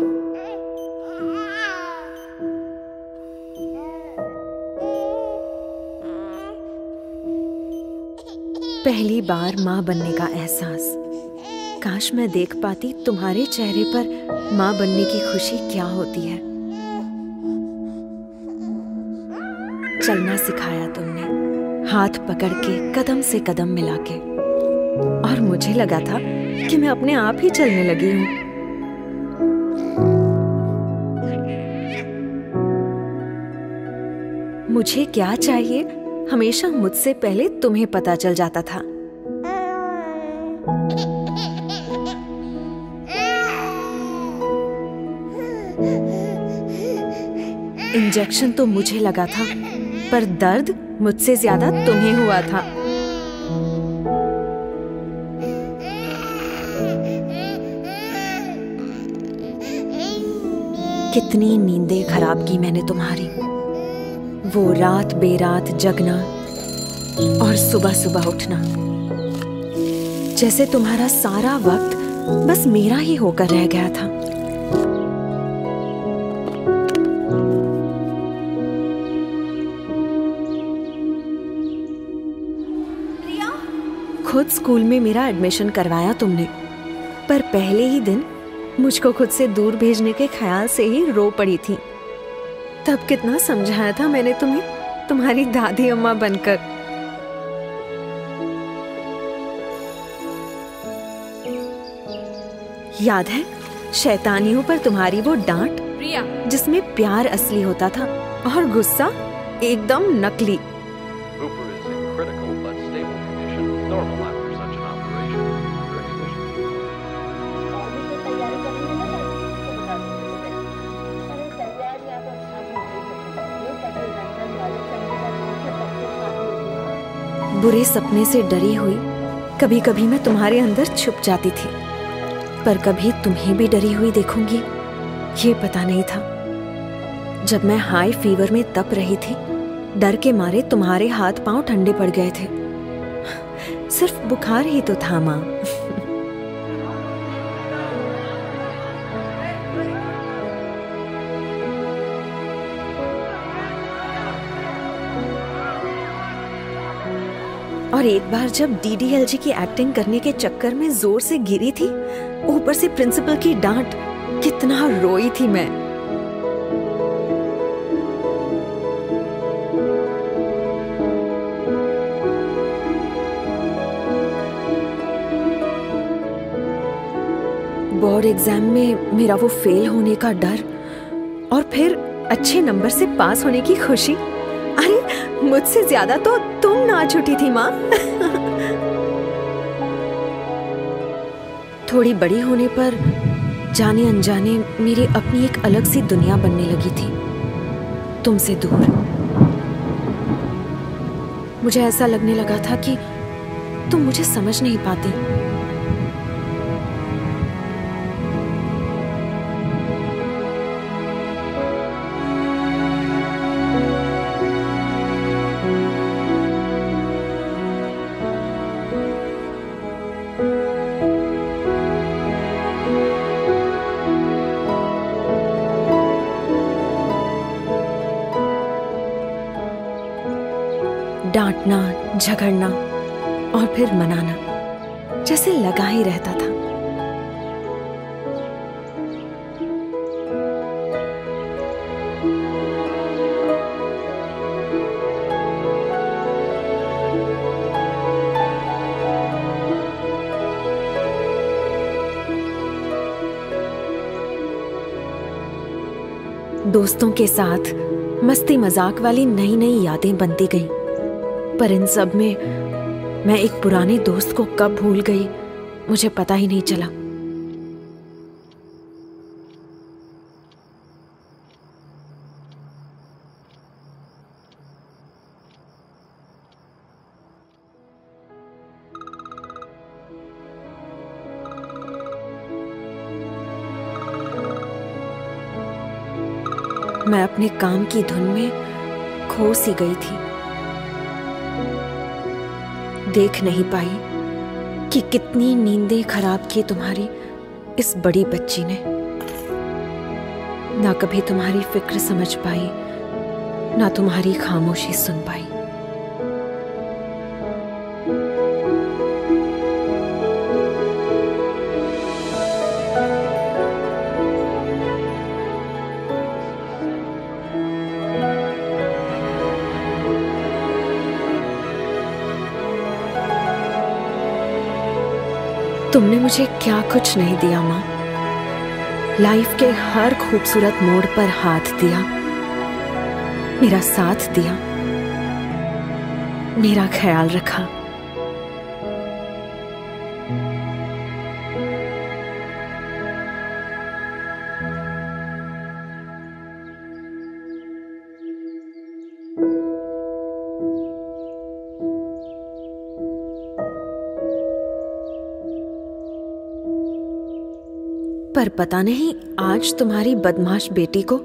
पहली बार माँ बनने का एहसास। काश मैं देख पाती तुम्हारे चेहरे पर माँ बनने की खुशी क्या होती है। चलना सिखाया तुमने, हाथ पकड़ के कदम से कदम मिला के, और मुझे लगा था कि मैं अपने आप ही चलने लगी हूँ। मुझे क्या चाहिए हमेशा मुझसे पहले तुम्हें पता चल जाता था। इंजेक्शन तो मुझे लगा था, पर दर्द मुझसे ज्यादा तुम्हें हुआ था। कितनी नींदें खराब की मैंने तुम्हारी, वो रात बेरात जगना और सुबह सुबह उठना, जैसे तुम्हारा सारा वक्त बस मेरा ही होकर रह गया था। रिया, खुद स्कूल में मेरा एडमिशन करवाया तुमने, पर पहले ही दिन मुझको खुद से दूर भेजने के ख्याल से ही रो पड़ी थी। तब कितना समझाया था मैंने तुम्हें, तुम्हारी दादी अम्मा बनकर। याद है शैतानियों पर तुम्हारी वो डांट, प्रिया, जिसमें प्यार असली होता था और गुस्सा एकदम नकली। बुरे सपने से डरी हुई कभी कभी मैं तुम्हारे अंदर छुप जाती थी, पर कभी तुम्हें भी डरी हुई देखूंगी ये पता नहीं था। जब मैं हाई फीवर में तप रही थी, डर के मारे तुम्हारे हाथ पांव ठंडे पड़ गए थे। सिर्फ बुखार ही तो था माँ। और एक बार जब डीडीएलजी की एक्टिंग करने के चक्कर में जोर से गिरी थी, ऊपर से प्रिंसिपल की डांट, कितना रोई थी मैं। बोर्ड एग्जाम में मेरा वो फेल होने का डर और फिर अच्छे नंबर से पास होने की खुशी। अरे मुझसे ज्यादा तो तुम ना छूटी थी माँ। थोड़ी बड़ी होने पर जाने अनजाने मेरी अपनी एक अलग सी दुनिया बनने लगी थी, तुमसे दूर। मुझे ऐसा लगने लगा था कि तुम मुझे समझ नहीं पाती। डांटना, झगड़ना और फिर मनाना, जैसे लगा ही रहता था। दोस्तों के साथ मस्ती मजाक वाली नई नई यादें बनती गईं, पर इन सब में मैं एक पुराने दोस्त को कब भूल गई मुझे पता ही नहीं चला। मैं अपने काम की धुन में खो सी गई थी, देख नहीं पाई कि कितनी नींदें खराब की तुम्हारी इस बड़ी बच्ची ने। ना कभी तुम्हारी फिक्र समझ पाई, ना तुम्हारी खामोशी सुन पाई। तुमने मुझे क्या कुछ नहीं दिया माँ, लाइफ के हर खूबसूरत मोड़ पर हाथ दिया, मेरा साथ दिया, मेरा ख्याल रखा। पर पता नहीं आज तुम्हारी बदमाश बेटी को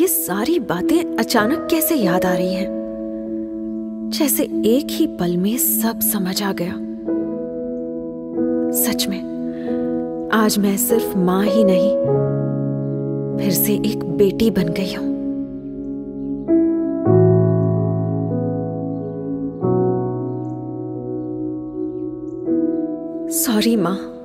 ये सारी बातें अचानक कैसे याद आ रही हैं, जैसे एक ही पल में सब समझ आ गया। सच में आज मैं सिर्फ मां ही नहीं, फिर से एक बेटी बन गई हूं। सॉरी मां।